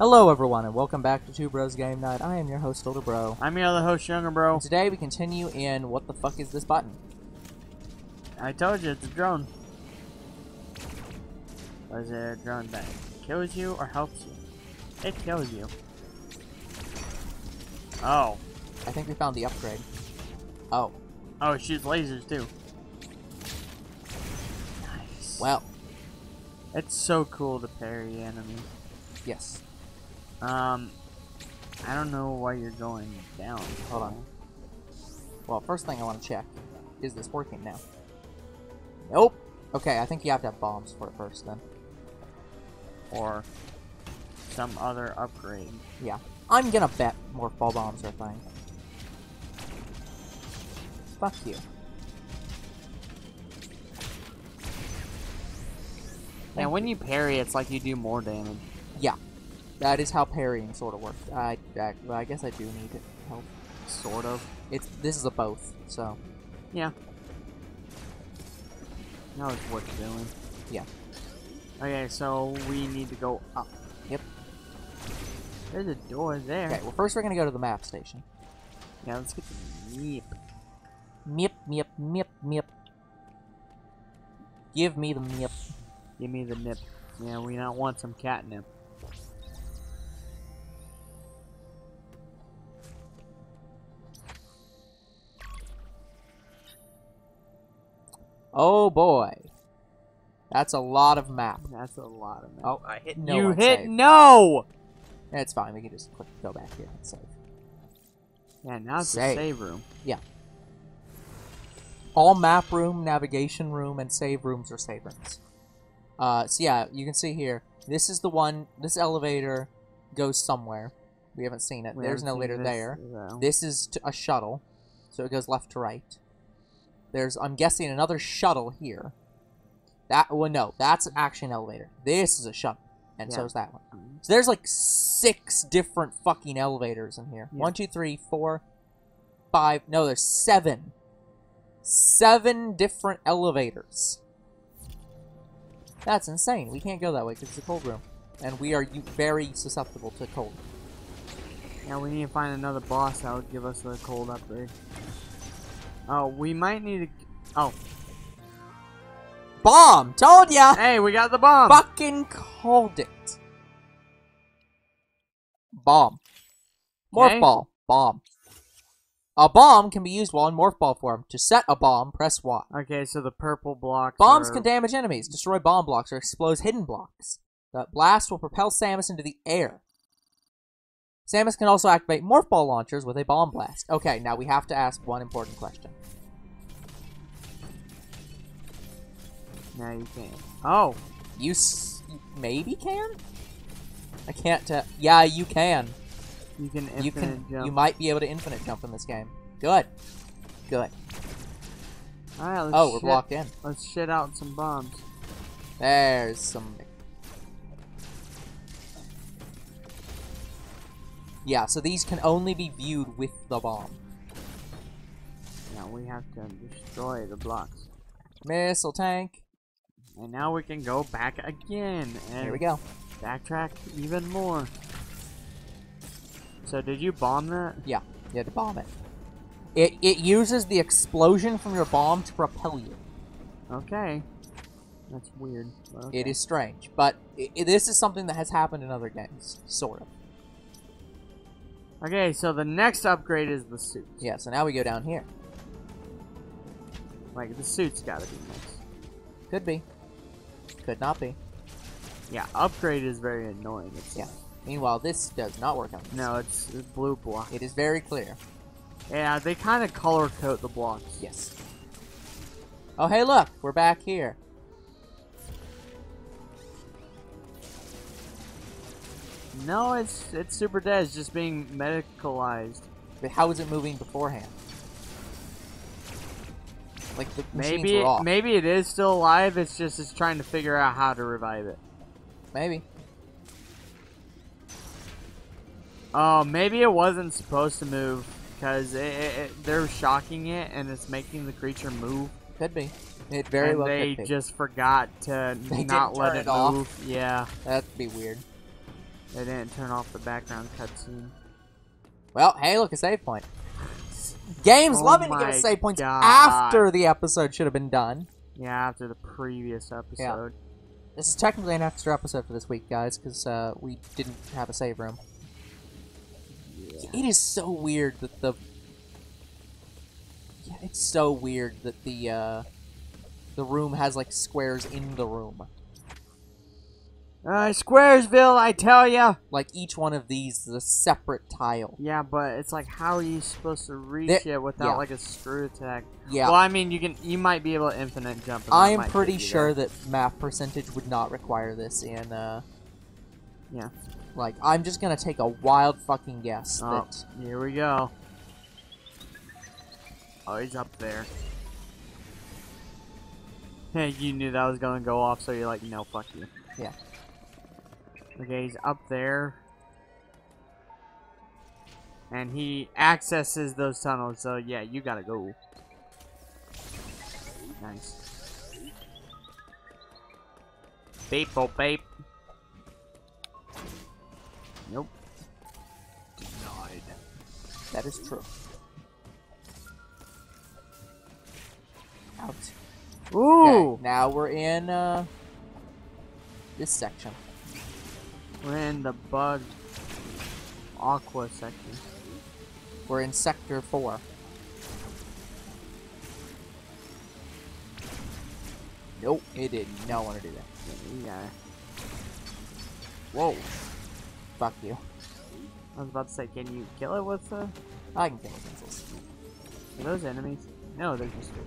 Hello everyone and welcome back to Two Bros Game Night. I am your host, Older Bro. I'm your other host, Younger Bro. And today we continue in what the fuck is this button? I told you, it's a drone. Was it a drone that kills you or helps you? It kills you. Oh. I think we found the upgrade. Oh. Oh, it shoots lasers too. Nice. Well. It's so cool to parry enemies. Yes. I don't know why you're going down. Hold on. Well, first thing I want to check, is this working now? Nope. Okay, I think you have to have bombs for it first, then. Or some other upgrade. Yeah. I'm gonna bet more fall bombs are a thing. Fuck you. And when you parry, it's like you do more damage. Yeah. That is how parrying sort of works. I guess I do need help, sort of. This is a both, so. Yeah. Now it's what you're doing. Yeah. Okay, so we need to go up. Yep. There's a door there. Okay, well first we're gonna go to the map station. Yeah, let's get the meep. Meep, meep, meep, meep. Give me the meep. Give me the nip. Yeah, we don't want some catnip. Oh boy, that's a lot of map. That's a lot of map. Oh, I hit no. You hit save. No. Yeah, it's fine. We can just quick go back here and save. Yeah, now it's the save room. Yeah. All map room, navigation room, and save rooms are save rooms. So yeah, you can see here. This is the one. This elevator goes somewhere. We haven't seen it. There's an elevator there. This is a shuttle, so it goes left to right. There's, I'm guessing, another shuttle here. That one, well, no, that's actually an elevator. This is a shuttle, and yeah. So is that one. So there's like 6 different fucking elevators in here. Yeah. 1, 2, 3, 4, 5. No, there's 7. 7 different elevators. That's insane. We can't go that way because it's a cold room, and we are very susceptible to cold. Yeah, we need to find another boss that would give us the cold upgrade. Oh, we might need to. Oh. Bomb! Told ya! Hey, we got the bomb! Fucking called it. Bomb. Morph ball. Bomb. A bomb can be used while in morph ball form. To set a bomb, press Y. Okay, so the purple blocks. Bombs can damage enemies, destroy bomb blocks, or explode hidden blocks. The blast will propel Samus into the air. Samus can also activate Morph Ball launchers with a bomb blast. Okay, now we have to ask one important question. No, you can't. Oh! You maybe can? I can't tell. Yeah, you can. You can infinite jump. You might be able to infinite jump in this game. Good. Good. Alright, let's we're blocked in. Let's shit out some bombs. There's some... Yeah, so these can only be viewed with the bomb. Now we have to destroy the blocks. Missile tank. And now we can go back again. And here we go. Backtrack even more. So did you bomb that? Yeah, you had to bomb it. It uses the explosion from your bomb to propel you. Okay. That's weird. Okay. It is strange, but this is something that has happened in other games, sort of. Okay, so the next upgrade is the suit. Yeah, so now we go down here. Like, the suit's gotta be next. Could be. Could not be. Yeah, upgrade is very annoying. Yeah. Meanwhile, this does not work out. No, it's blue block. It is very clear. Yeah, they kind of color code the blocks. Yes. Oh, hey, look! We're back here. No, it's super dead. It's just being medicalized. But how was it moving beforehand? Like the machines were off. Maybe it is still alive. It's just it's trying to figure out how to revive it. Maybe. Oh, maybe it wasn't supposed to move because they're shocking it and it's making the creature move. Could be. It very well could be. They just forgot to not let it move. Yeah, that'd be weird. They didn't turn off the background cutscene. Well, hey, look, a save point. Games loving to give us save points after the episode should have been done. Yeah, after the previous episode. Yeah. This is technically an extra episode for this week, guys, because we didn't have a save room. Yeah. It is so weird that the... Yeah, it's so weird that the room has, like, squares in the room. Squaresville, I tell ya! Like, each one of these is a separate tile. Yeah, but it's like, how are you supposed to reach it without, like, a screw attack? Yeah. Well, I mean, you can, you might be able to infinite jump. I am pretty sure that map percentage would not require this in, Yeah. Like, I'm just gonna take a wild fucking guess that... Here we go. Oh, he's up there. Hey, you knew that was gonna go off, so you're like, no, fuck you. Yeah. Okay, he's up there. And he accesses those tunnels, so yeah, you gotta go. Nice. Beep, oh, bape. Nope. Denied. That is true. Out. Ooh! Okay, now we're in, this section. We're in the bug aqua section. We're in sector 4. Nope, it did not want to do that. Yeah. Whoa. Fuck you. I was about to say, can you kill it with the... I can kill it with missiles. Are those enemies? No, they're just fish.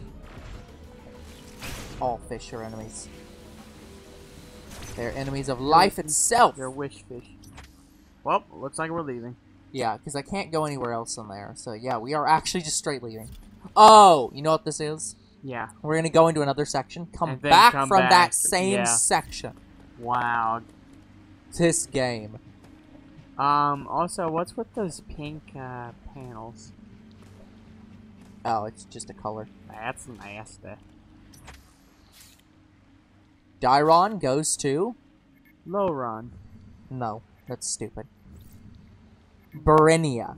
All fish are enemies. They're enemies of life itself! They're wish fish. Well, looks like we're leaving. Yeah, because I can't go anywhere else in there. So yeah, we are actually just straight leaving. Oh! You know what this is? Yeah. We're gonna go into another section, come back from that same section. Wow. This game. Also, what's with those pink, panels? Oh, it's just a color. That's nasty. Dairon goes to... Loron. No, that's stupid. Burenia.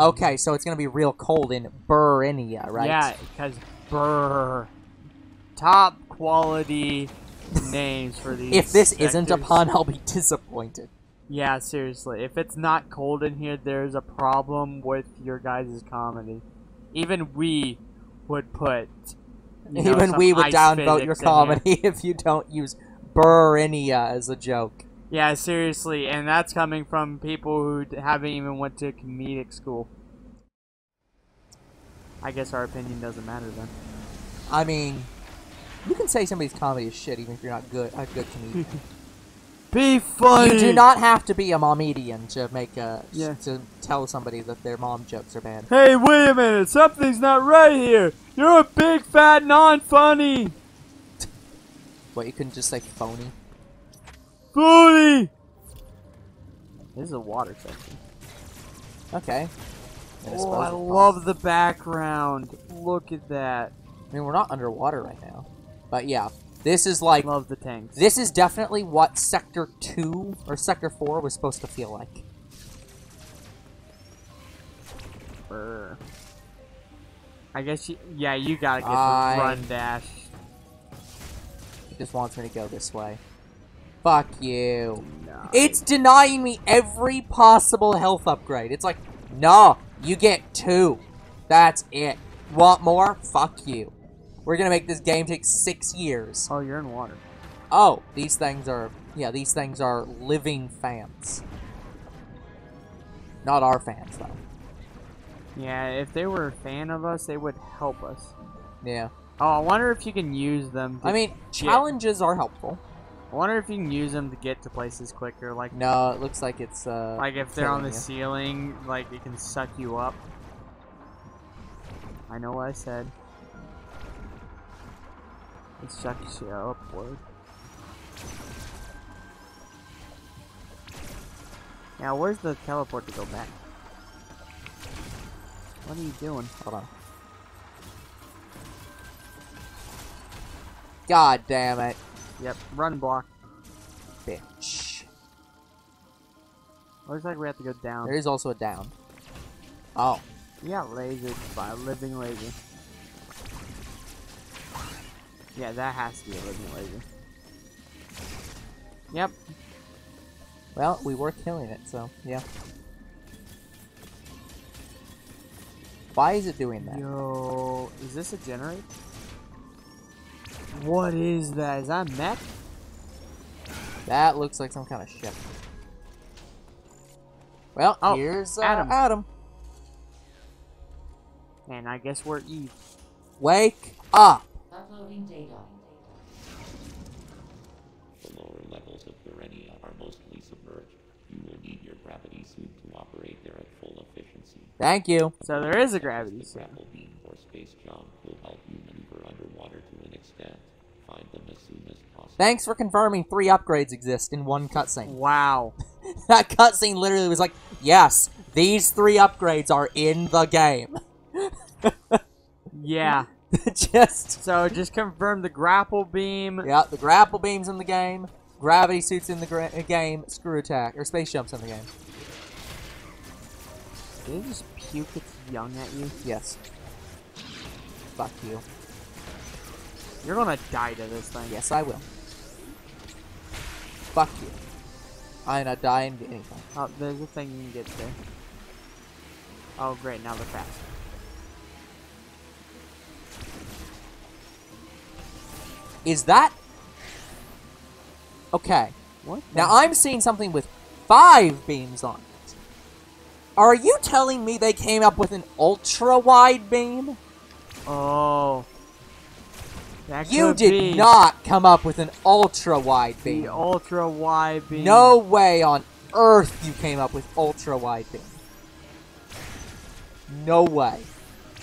Okay, so it's going to be real cold in Burenia, right? Yeah, because Burr. Top quality names for these If this sectors. Isn't a pun, I'll be disappointed. Yeah, seriously. If it's not cold in here, there's a problem with your guys' comedy. Even we would put... You know, even we would downvote your comedy if you don't use Burenia as a joke. Yeah, seriously, and that's coming from people who haven't even went to comedic school. I guess our opinion doesn't matter then. I mean, you can say somebody's comedy is shit even if you're not good a good comedian. Be funny. You do not have to be a momedian to make a to tell somebody that their mom jokes are bad. Hey, wait a minute! Something's not right here. You're a big fat non-funny. What? You couldn't just say phony? Phony. This is a water section. Okay. Oh, I love the background. Look at that. I mean, we're not underwater right now, but yeah. This is like... I love the tanks. This is definitely what Sector 2 or Sector 4 was supposed to feel like. Brr. I guess you... Yeah, you gotta get the run dash. He just wants me to go this way. Fuck you. No. It's denying me every possible health upgrade. It's like, no, you get 2. That's it. Want more? Fuck you. We're gonna make this game take 6 years. Oh, you're in water. Oh, these things are... Yeah, these things are living fans. Not our fans, though. Yeah, if they were a fan of us, they would help us. Yeah. Oh, I wonder if you can use them to... I mean, challenges are helpful. I wonder if you can use them to get to places quicker, like... No, it looks like it's, like, if they're on the ceiling, like, it can suck you up. I know what I said. It sucks you upward. Now, where's the teleport to go back? What are you doing? Hold on. God damn it. Yep, run block. Bitch. Looks like we have to go down. There is also a down. Oh. You got lasered by a living laser. Yeah, that has to be a living laser. Yep. Well, we were killing it, so, yeah. Why is it doing that? Yo, is this a generator? What is that? Is that mech? That looks like some kind of ship. Well, oh, here's Adam. And I guess we're Eve. Wake up! Uploading data. The lower levels of Burenia are mostly submerged. You will need your gravity suit to operate there at full efficiency. Thank you. So there is a gravity suit. The grapple beam or space jump will help you maneuver underwater to an extent. Find them as soon as possible. Thanks for confirming 3 upgrades exist in one cutscene. Wow. That cutscene literally was like, yes, these 3 upgrades are in the game. Yeah. So just confirm the grapple beam. Yeah, the grapple beam's in the game. Gravity suits in the game. Screw attack or space jumps in the game. Did it just puke its young at you? Yes. Fuck you. You're gonna die to this thing. Yes, I will. Fuck you. I'm not dying to anything. Oh, there's a thing you can get there. Oh, great! Now they're fast. Is that... Okay. What? Now I'm seeing something with 5 beams on it. Are you telling me they came up with an ultra-wide beam? Oh. That you did be. Not come up with an ultra-wide beam. The ultra-wide beam. No way on earth you came up with ultra-wide beam. No way.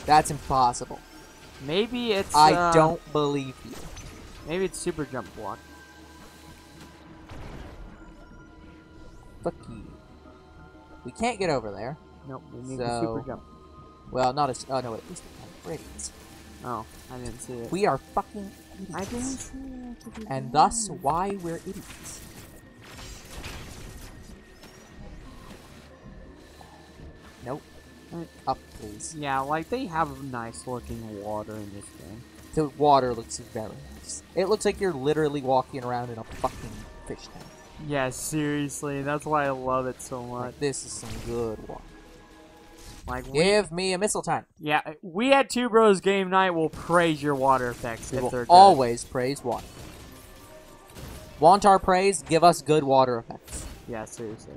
That's impossible. Maybe it's... I don't believe you. Maybe it's super jump block. Fuck you. We can't get over there. Nope, we need the super jump. Well, not as... Oh, no, it is the radius. Oh, I didn't see it. We are fucking idiots. I didn't see it. And thus, why we're idiots. Nope. Up, please. Yeah, like, they have a nice-looking water in this game. The water looks very nice. It looks like you're literally walking around in a fucking fish tank. Yeah, seriously. That's why I love it so much. Like, this is some good water. Like, give me a missile tank. Yeah, we at Two Bros Game Night will praise your water effects. We will always praise water. Want our praise? Give us good water effects. Yeah, seriously.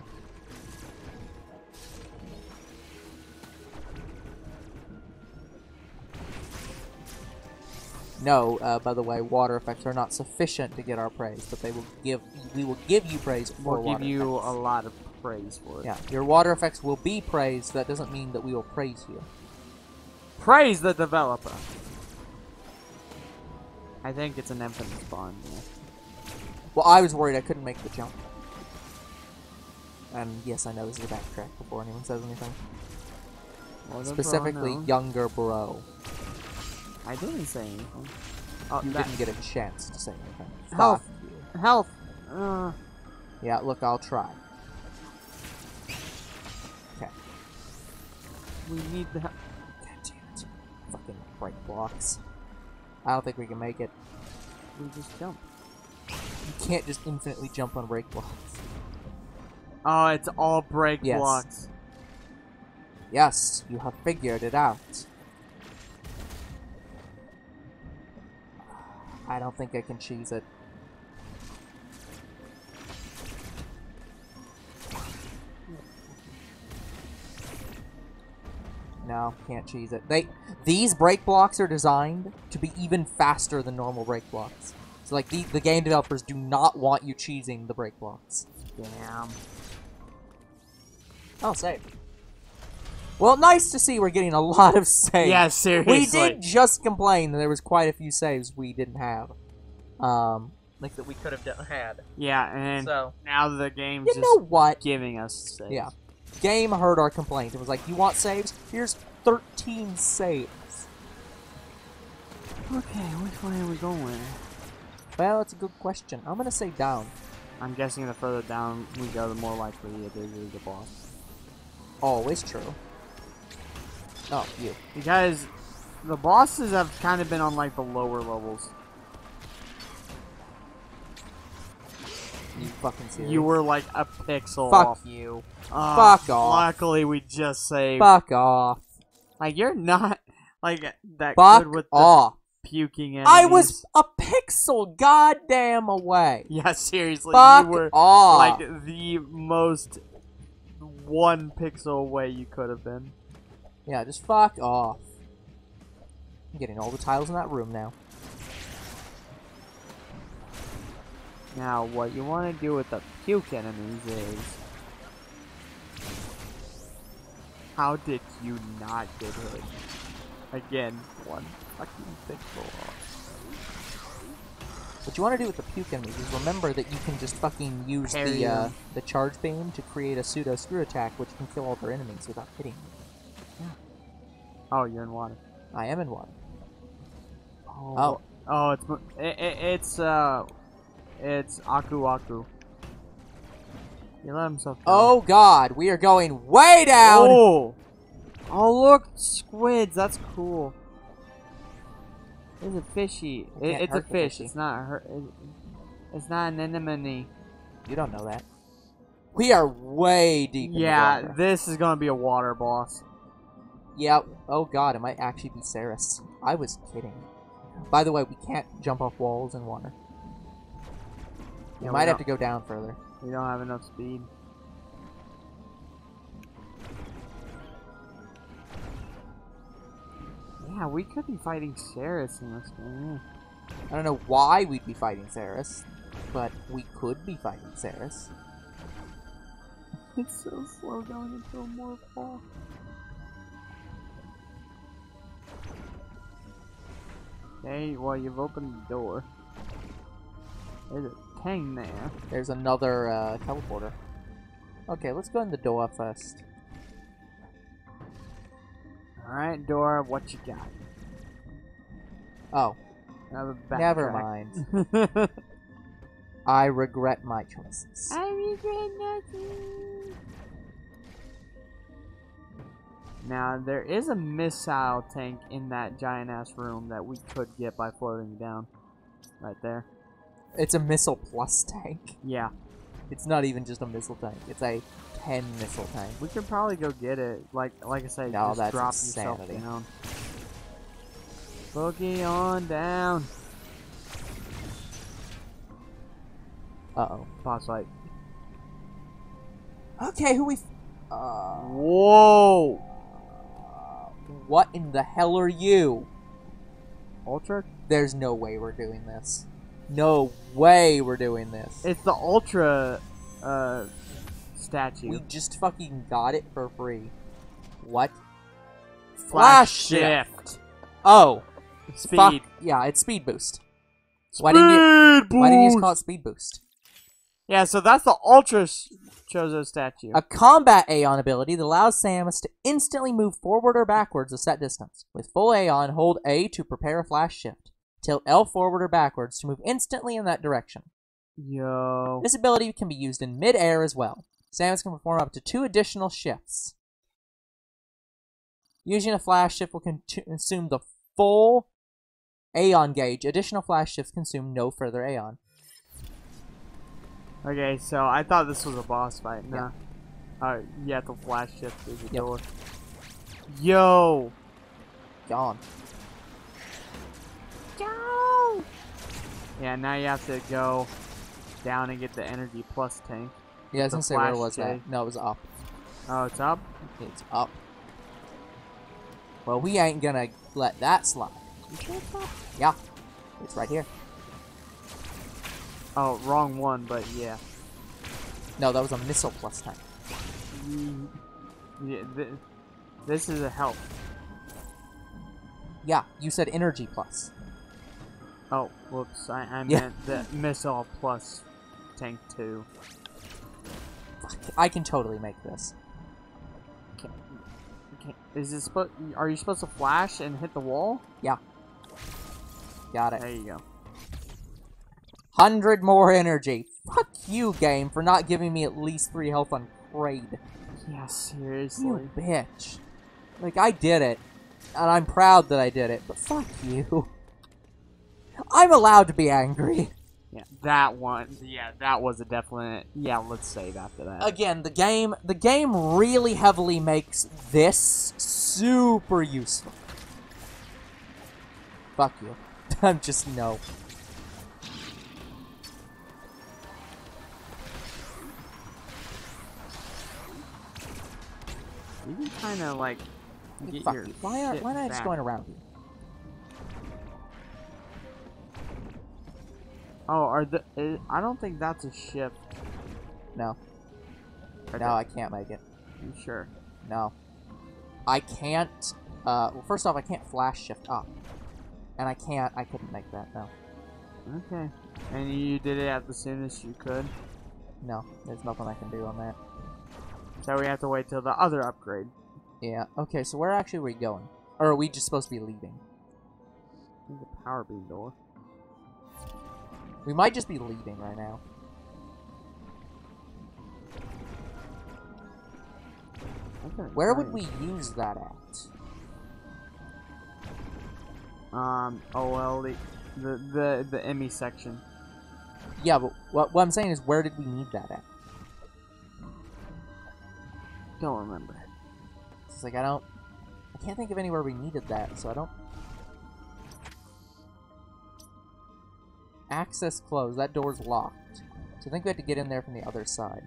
No, by the way, water effects are not sufficient to get our praise, but they will give. We will give you praise for water effects. We'll give you a lot of praise for it. Yeah, your water effects will be praised. That doesn't mean that we will praise you. Praise the developer. I think it's an infinite spawn. Yeah. Well, I was worried I couldn't make the jump. And yes, I know this is a backtrack before anyone says anything. Well, specifically, younger bro. I didn't say anything. Oh, you didn't get a chance to say anything. Health! Health! Yeah, look, I'll try. Okay. We need the help. God damn it. Fucking bright blocks. I don't think we can make it. We just jump. You can't just infinitely jump on break blocks. Oh, it's all break blocks. Yes, you have figured it out. I don't think I can cheese it. No, can't cheese it. These break blocks are designed to be even faster than normal break blocks. So like the game developers do not want you cheesing the break blocks. Damn. Oh, save. Well, nice to see we're getting a lot of saves. Yeah, seriously. We did just complain that there was quite a few saves we didn't have. Like that we could have had. Yeah, and so, now the game's just giving us saves. Yeah. Game heard our complaints. It was like, you want saves? Here's 13 saves. Okay, which way are we going? Well, it's a good question. I'm going to say down. I'm guessing the further down we go, the more likely it is the boss. Always true. Oh, you. Because the bosses have kind of been on, like, the lower levels. You fucking serious? You were, like, a pixel off. Fuck you. Fuck off. Luckily, we just saved. Fuck off. Like, you're not, like, that good with the puking enemies. I was a pixel goddamn away. Yeah, seriously. Fuck you were, off. Like, the most one pixel away you could have been. Yeah, just fuck off. I'm getting all the tiles in that room now. Now, what you want to do with the puke enemies is... How did you not get hit? Again, one fucking pixel off. What you want to do with the puke enemies is remember that you can just fucking use the charge beam to create a pseudo screw attack, which can kill all their enemies without hitting them. Yeah. Oh, you're in water. I am in water. Oh. Oh, it's Aku Aku. He let himself go. Oh god, we are going way down! Oh, oh look, squids, that's cool. It's a fishy. It's a fish, fishy. It's not her. It's not an anemone. You don't know that. We are way deep in the water. Yeah, this is gonna be a water boss. Yeah, oh god, it might actually be Ceres. I was kidding. By the way, we can't jump off walls in water. You might have to go down further. We don't have enough speed. Yeah, we could be fighting Ceres in this game. I don't know why we'd be fighting Ceres, but we could be fighting Ceres. It's so slow going into a more fall. Okay, well, you've opened the door. There's a thing there. There's another teleporter. Okay, let's go in the door first. Alright, door, what you got? Oh. Never mind. I regret my choices. I regret nothing. Now, there is a missile tank in that giant-ass room that we could get by floating down. Right there. It's a missile plus tank. Yeah. It's not even just a missile tank. It's a 10 missile tank. We could probably go get it. Like I say, no, just drop insanity. Yourself down. Boogie on down. Uh-oh. Boss fight. Okay, who we... Whoa! What in the hell are you? Ultra? There's no way we're doing this. No way we're doing this. It's the Ultra statue. We just fucking got it for free. What? Flash shift. Oh. Speed. Fuck. Yeah, it's Speed Boost. Why didn't you just call it Speed Boost? Yeah, so that's the Ultra Chozo Statue. A combat Aeon ability that allows Samus to instantly move forward or backwards a set distance. With full Aeon, hold A to prepare a Flash Shift. Tilt L forward or backwards to move instantly in that direction. Yo. This ability can be used in mid-air as well. Samus can perform up to 2 additional shifts. Using a flash shift will consume the full Aeon gauge. Additional flash shifts consume no further Aeon. Okay, so I thought this was a boss fight. No. Yeah. You have to flash shift through the door. Yo! Gone. Go! Yeah, now you have to go down and get the energy plus tank. Yeah, I was gonna say where was that? No, it was up. Oh, it's up? It's up. Well, we ain't gonna let that slide. You sure it's up? Yeah, it's right here. Oh, wrong one, but yeah. No, that was a missile plus tank. Yeah, this is a health. Yeah, you said energy plus. Oh, whoops, I meant the missile plus tank 2. Fuck, I can totally make this. Okay. Are you supposed to flash and hit the wall? Yeah. Got it. There you go. 100 more energy. Fuck you, game, for not giving me at least 3 health on Kraid. Yeah, seriously. You bitch. Like, I did it. And I'm proud that I did it, but fuck you. I'm allowed to be angry. Yeah, that one. Yeah, that was a definite. Yeah, let's save after that. Again, the game really heavily makes this super useful. Fuck you. I'm just no. You can kind of like get fuck your you. Why not just going around you? Oh, are the? I don't think that's a ship. No. Okay. No, I can't make it. You sure? No. I can't. Well, first off, I can't flash shift up, and I can't. I couldn't make that. No. Okay. And you did it at the soonest you could. No, there's nothing I can do on that. So we have to wait till the other upgrade. Yeah. Okay. So where actually are we going? Or are we just supposed to be leaving? I think the power beam door. We might just be leaving right now. Where would we use that at? Oh well, the Emmy section. Yeah, but what I'm saying is, where did we need that at? Don't remember. It's like I can't think of anywhere we needed that, so I don't. Access closed. That door's locked. So I think we had to get in there from the other side.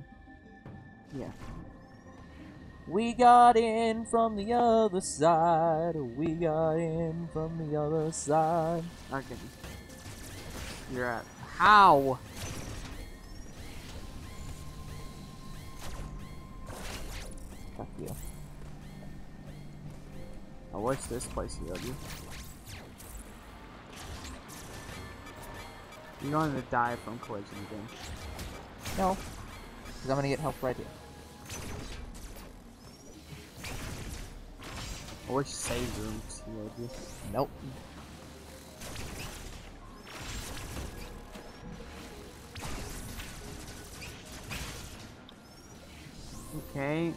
Yeah. We got in from the other side. We got in from the other side. Okay. You're at. How? Fuck you. I wish this place healed you. You're going to die from collision again. No. Because I'm going to get help right here. I wish save rooms healed you. Nope. Okay.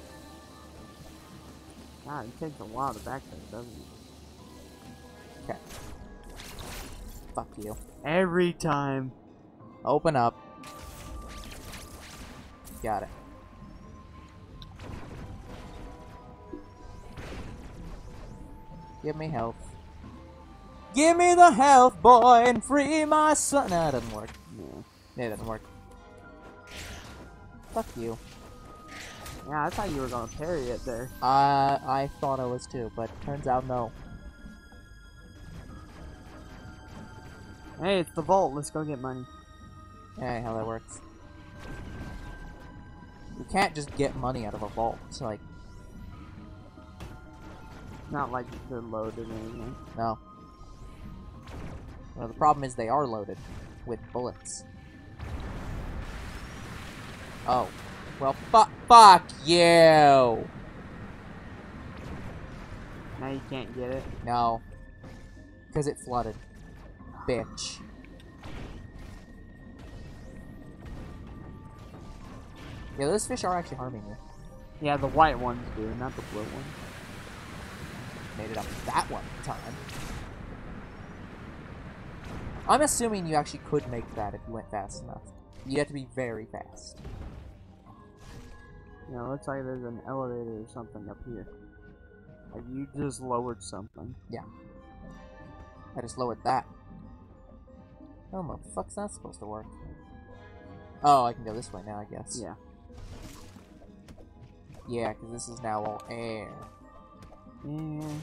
God, it takes a while to backtrack, doesn't it? Okay. Fuck you. Every time. Open up. Got it. Give me health. Give me the health, boy, and free my son. No, it doesn't work. Yeah, it doesn't work. Fuck you. Yeah, I thought you were gonna parry it there. I thought I was too, but turns out no. Hey, it's the vault. Let's go get money. Hey, how that works. You can't just get money out of a vault. It's like... Not like they're loaded or anything. No. Well, the problem is they are loaded with bullets. Oh. Well, fuck you! Now you can't get it? No. Because it flooded. Bitch. Yeah, those fish are actually harming me. Yeah, the white ones do, not the blue ones. Made it up that one time. I'm assuming you actually could make that if you went fast enough. You have to be very fast. Yeah, it looks like there's an elevator or something up here. Like you just lowered something. Yeah. I just lowered that. Oh my fuck's that supposed to work? Oh, I can go this way now, I guess. Yeah. Yeah, because this is now all air. Yeah.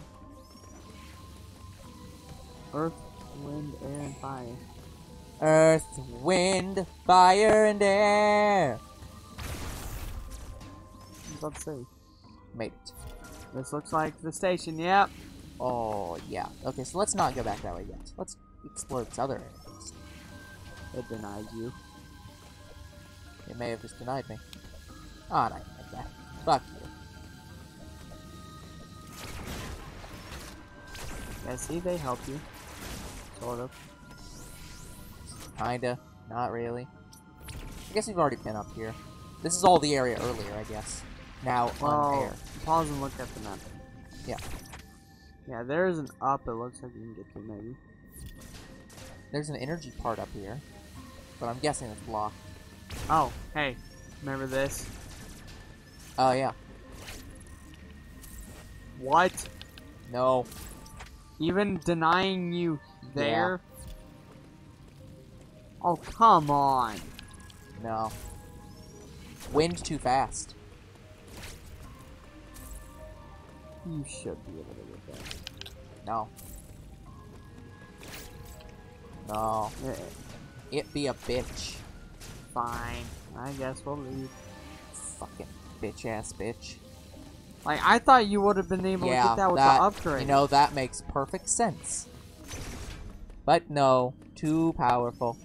Earth, wind, air, and fire. Earth, wind, fire, and air. Let's see. Made it. This looks like the station. Yep. Oh yeah. Okay, so let's not go back that way yet. Let's explore this other area. It denied you. It may have just denied me. Ah, oh, no, like that. Fuck you. Yeah, see, they help you. Sort of. Kinda. Not really. I guess we've already been up here. This is all the area earlier, I guess. Now, on air. Pause and look at the map. Yeah. Yeah, there is an up it looks like you can get to, maybe. There's an energy part up here. But I'm guessing it's blocked. Oh, hey. Remember this? Oh, yeah. What? No. Even denying you there? Yeah. Oh, come on. No. Wind too fast. You should be able to get that. No. No. It be a bitch. Fine. I guess we'll leave. Fucking bitch ass bitch. Like, I thought you would have been able to get that with the upgrade. You know, that makes perfect sense. But no, too powerful.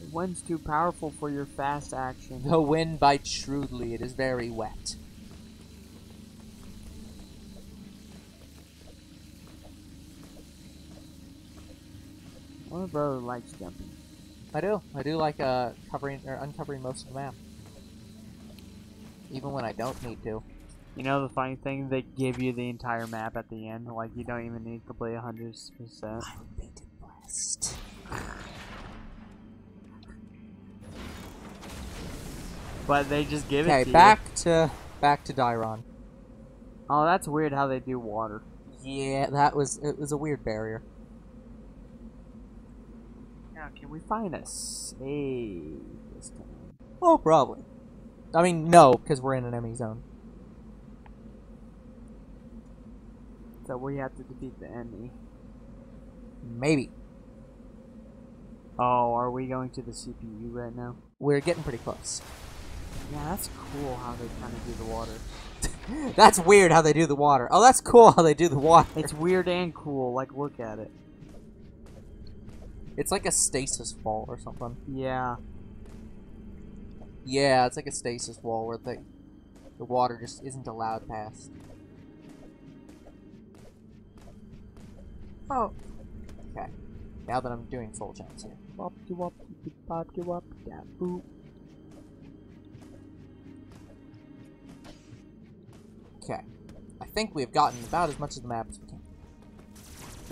The wind's too powerful for your fast action. The wind bites shrewdly, it is very wet. My brother likes jumping. I do like covering or uncovering most of the map. Even when I don't need to. You know the funny thing? They give you the entire map at the end. Like, you don't even need to complete 100%. I would be depressed. But they just give it to you. Okay, back to Dairon. Oh, that's weird how they do water. Yeah, it was a weird barrier. Now, can we find a save this time? Well, probably. I mean, no, because we're in an Emmy zone. So we have to defeat the Emmy. Maybe. Oh, are we going to the CPU right now? We're getting pretty close. Yeah, that's cool how they kind of do the water. That's weird how they do the water. Oh, that's cool how they do the water. It's weird and cool. Like, look at it. It's like a stasis fall or something. Yeah. Yeah, it's like a stasis wall where the water just isn't allowed past. Oh. Okay. Now that I'm doing full jumps here. Okay. I think we've gotten about as much of the map as we can.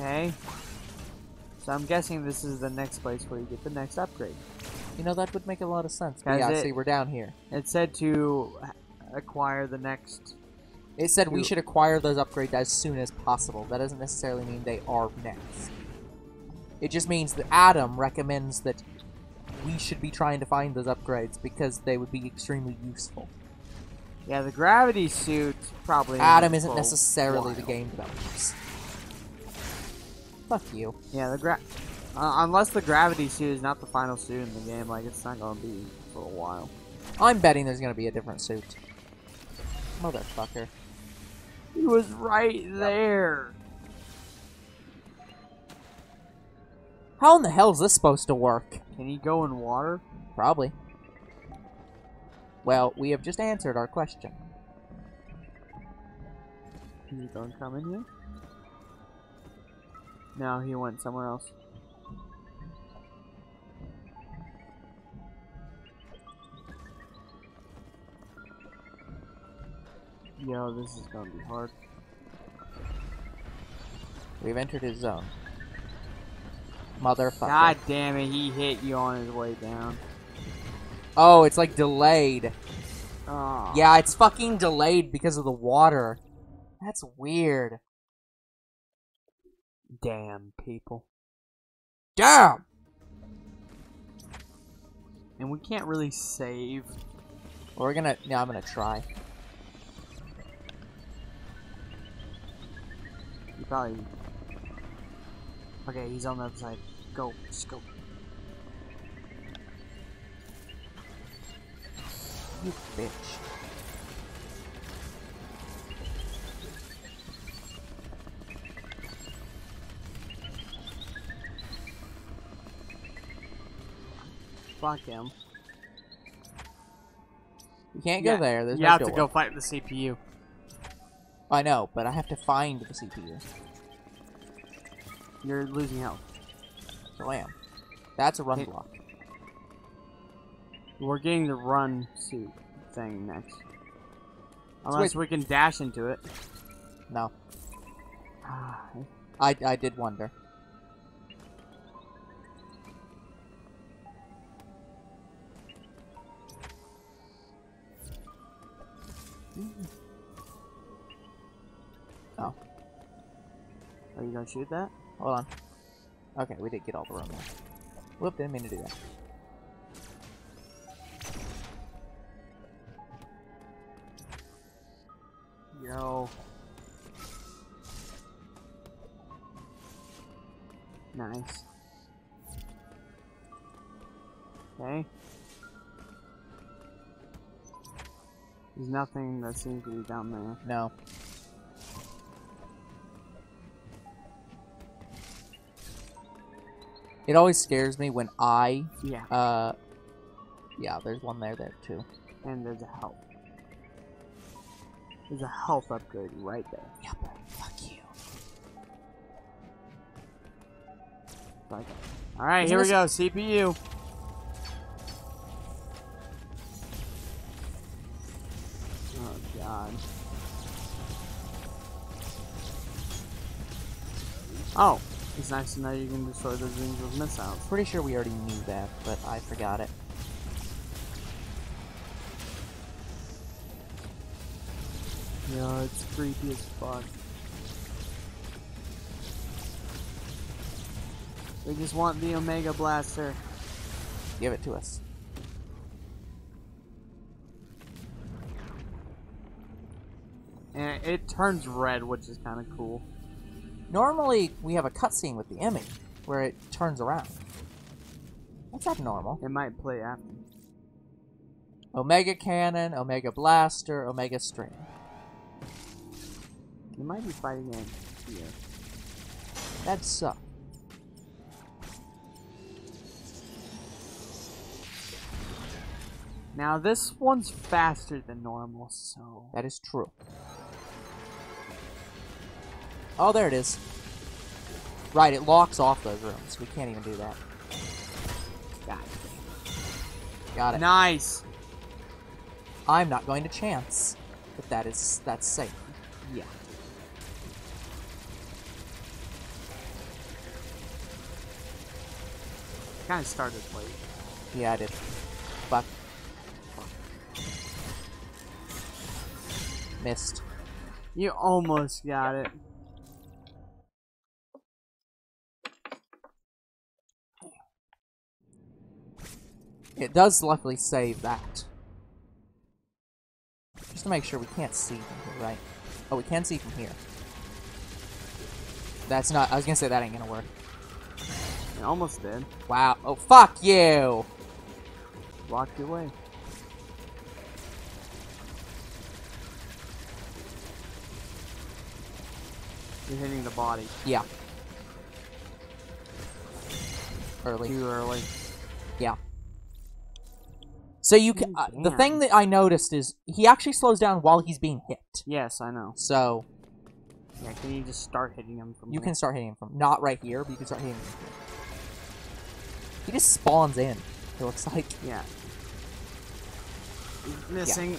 Okay. So I'm guessing this is the next place where you get the next upgrade. You know, that would make a lot of sense. Yeah, see, we're down here. It said to acquire the next... It said we should acquire those upgrades as soon as possible. That doesn't necessarily mean they are next. It just means that Adam recommends that we should be trying to find those upgrades because they would be extremely useful. Yeah, the gravity suit probably... Adam isn't necessarily the game developers. Fuck you. Yeah, the unless the gravity suit is not the final suit in the game, like, it's not gonna be for a while. I'm betting there's gonna be a different suit. Motherfucker. He was right there! How in the hell is this supposed to work? Can he go in water? Probably. Well, we have just answered our question. Is he gonna come in here? No, he went somewhere else. Yo, this is gonna be hard. We've entered his zone. Motherfucker. God damn it, he hit you on his way down. Oh, it's like delayed. Oh. Yeah, it's fucking delayed because of the water. That's weird. Damn, people. Damn! And we can't really save. We're gonna... No, I'm gonna try. Probably. Okay, he's on the other side. Go, just go. You bitch. Fuck him. You can't go there. There's no door. You have to go fight the CPU. I know, but I have to find the CPU. You're losing health. So I am. That's a run block. We're getting the run suit thing next. Unless we can dash into it. No. I did wonder. Oh. Are you gonna shoot that? Hold on. Okay, we did get all the room there. Whoop, didn't mean to do that. Yo. Nice. Okay. There's nothing that seems to be down there. No. It always scares me when I... Yeah. Yeah, there's one there too. And there's a health. There's a health upgrade right there. Yep. Fuck you. Like that. All right, here we go. CPU. Oh god. Oh. It's nice to know you can destroy those things with missiles. Pretty sure we already knew that, but I forgot it. Yeah, it's creepy as fuck. We just want the Omega Blaster. Give it to us. And it turns red, which is kind of cool. Normally, we have a cutscene with the Emmy, where it turns around. That's abnormal. It might play after. Omega Cannon, Omega Blaster, Omega String. You might be fighting in here. That sucks. Now, this one's faster than normal, so... That is true. Oh, there it is. Right, it locks off those rooms. We can't even do that. Got it. Nice. I'm not going to chance, but that's safe. Yeah. Kind of started late. Yeah, I did. Fuck. Missed. You almost got it. It does luckily save that. Just to make sure we can't see from here, right? Oh, we can see from here. That's not... I was gonna say that ain't gonna work. It almost did. Wow. Oh, fuck you! Blocked your way. You're hitting the body. Yeah. Early. Too early. Yeah. So you can, the thing that I noticed is he actually slows down while he's being hit. Yes, I know. So. Yeah, can you just start hitting him from You can start hitting him from, not right here, but you can start hitting him from here. He just spawns in, it looks like. Yeah. He's missing.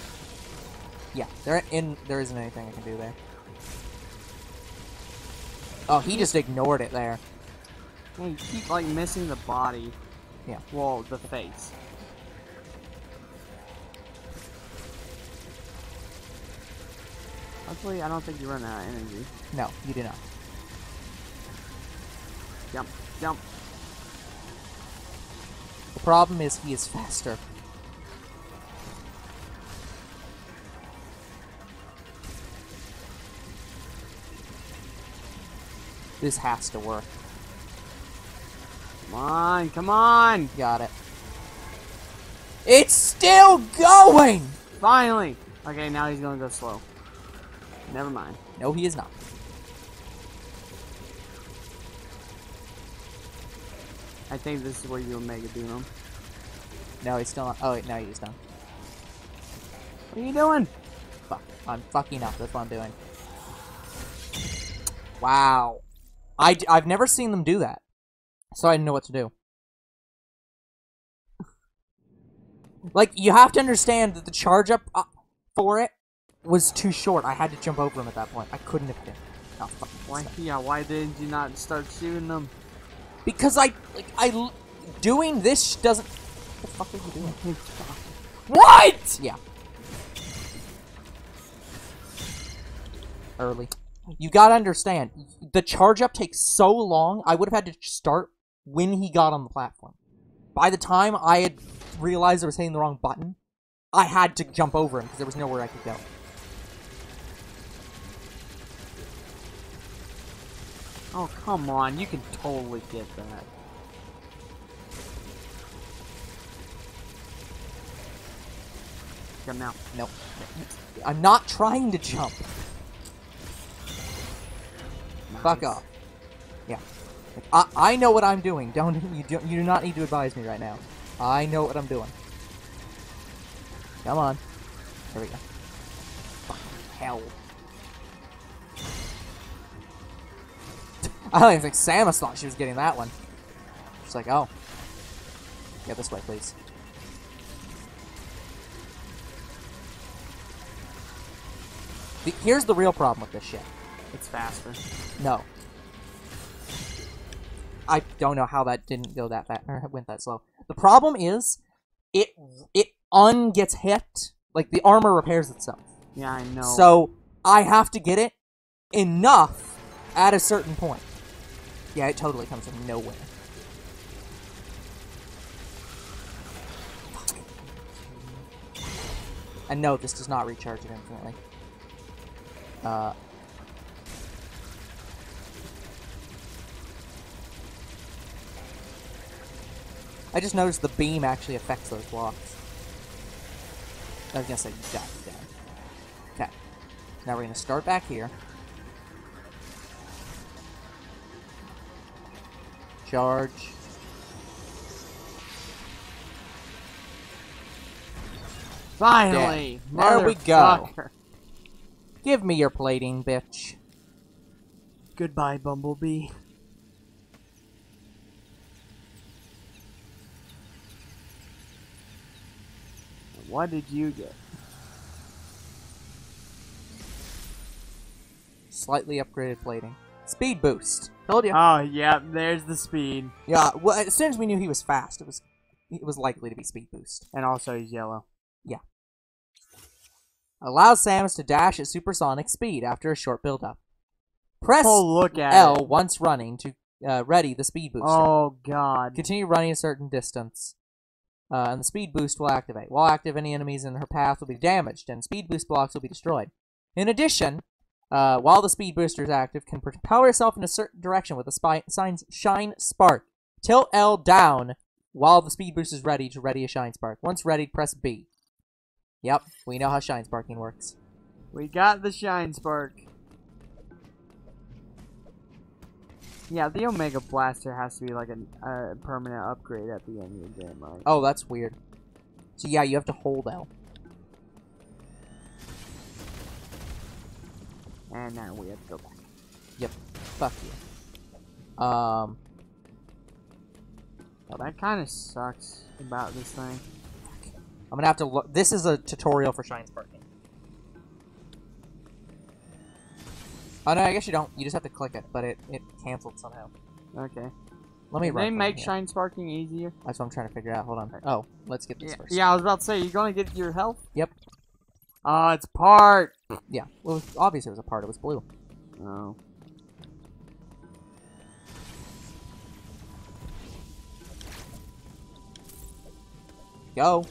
Yeah, there isn't anything I can do there. Oh, he just ignored it there. Yeah, you keep, like, missing the body. Yeah. Well, the face. Luckily, I don't think you run out of energy. No, you do not. Jump, jump. The problem is he is faster. This has to work. Come on, come on! Got it. It's still going! Finally! Okay, now he's gonna go slow. Never mind. No, he is not. I think this is where you Omega do him. No, he's still not. Oh, wait, no, he's done. What are you doing? Fuck. I'm fucking up. That's what I'm doing. Wow. I've never seen them do that. So I didn't know what to do. Like, you have to understand that the charge up for it was too short. I had to jump over him at that point. I couldn't have hit him. Oh, why, yeah, why didn't you not start shooting them? Because I doing this doesn't... What the fuck are you doing? What? Yeah. Early. You gotta understand, the charge up takes so long, I would have had to start when he got on the platform. By the time I had realized I was hitting the wrong button, I had to jump over him because there was nowhere I could go. Oh, come on, you can totally get that. Jump now. Nope. I'm not trying to jump. Nice. Fuck off. Yeah. Like, I know what I'm doing. You do not need to advise me right now. I know what I'm doing. Come on. There we go. Fucking hell. I don't even think Samus thought she was getting that one. She's like, oh. Yeah, this way, please. Here's the real problem with this shit. It's faster. No. I don't know how that didn't go that fast, or it went that slow. The problem is, it gets hit. Like, the armor repairs itself. Yeah, I know. So, I have to get it enough at a certain point. Yeah, it totally comes from nowhere. And no, this does not recharge it infinitely. I just noticed the beam actually affects those blocks. I was gonna say, you got it down. Okay. Now we're gonna start back here. Charge. Finally! There we go. Give me your plating, bitch. Goodbye, Bumblebee. What did you get? Slightly upgraded plating. Speed boost. Told you. Oh, yeah, there's the speed. Yeah, well, as soon as we knew he was fast, it was likely to be speed boost. And also he's yellow. Yeah. Allows Samus to dash at supersonic speed after a short build-up. Press L once running to ready the speed booster. Oh, God. Continue running a certain distance, and the speed boost will activate. While active, any enemies in her path will be damaged, and speed boost blocks will be destroyed. In addition, while the speed booster is active, can propel herself in a certain direction with a Shine Spark. Tilt L down while the speed boost is ready to ready a Shine Spark. Once ready, press B. Yep, we know how Shine Sparking works. We got the Shine Spark. Yeah, the Omega Blaster has to be like a permanent upgrade at the end of the game, right? Oh, that's weird. So yeah, you have to hold L. And now we have to go back. Yep, fuck you. Well, that kind of sucks about this thing. I'm gonna have to look. This is a tutorial for Shine Sparking. Oh no, I guess you don't. You just have to click it, but it canceled somehow. Okay. Let me. Can they make Shine Sparking easier? That's what I'm trying to figure out. Hold on. Oh, let's get this first. Yeah, I was about to say, you're gonna get your health. Yep. Oh, it's part. Yeah. Well, obviously it was a part. It was blue. Oh. Go.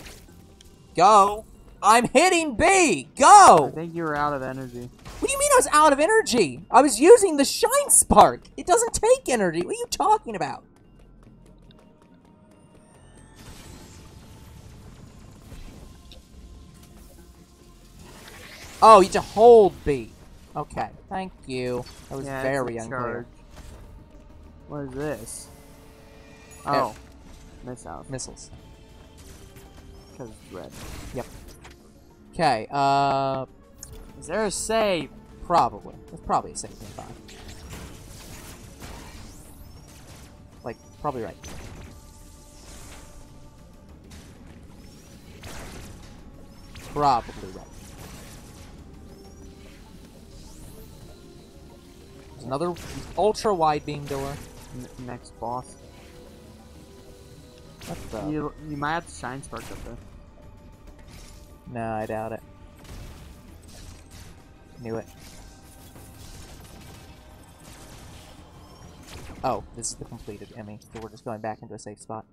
Go! I'm hitting B! Go! I think you were out of energy. What do you mean I was out of energy? I was using the Shine Spark! It doesn't take energy! What are you talking about? Oh, you have to hold B. Okay, thank you. That was very unclear. What is this? Oh. Missiles. Missiles. Because it's red. Yep. Okay, is there a save? Probably. There's probably a save in 5. Like, probably right. probably right. There's another ultra wide beam door. Next boss. What the? You might have to Shine Spark up there. No, I doubt it. Knew it. Oh, this is the completed Emmy, so we're just going back into a safe spot.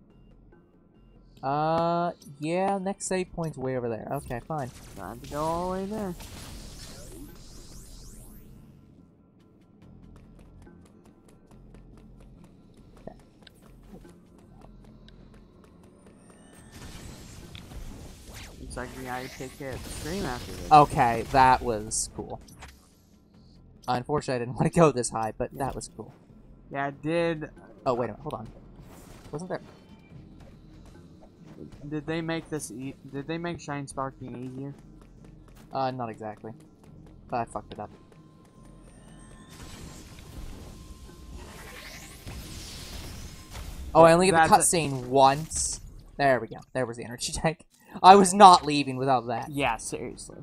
Yeah, next save point's way over there. Okay, fine. Time to go all the way there. Okay. Looks like we gotta take care of the stream after this. Okay, that was cool. Unfortunately, I didn't want to go this high, but that was cool. Yeah, I did. Oh, wait a minute, hold on. Wasn't there? Did they make this? Did they make Shine Spark being easier? Not exactly. But I fucked it up. Oh, I only get the cutscene once. There we go. There was the energy tank. I was not leaving without that. Yeah, seriously.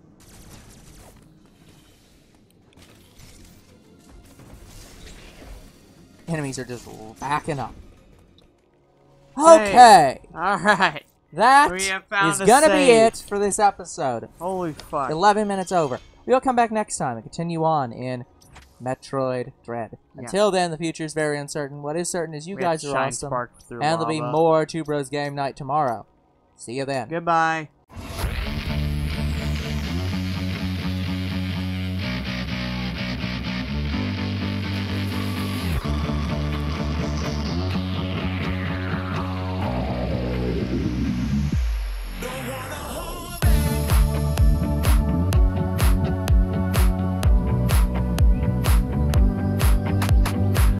Enemies are just backing up. Okay. Hey, all right. That is gonna be it for this episode. Holy fuck! 11 minutes over. We'll come back next time and continue on in Metroid Dread. Yeah. Until then, the future is very uncertain. What is certain is you guys are awesome, and there'll be more Two Bros Game Night tomorrow. See you then. Goodbye.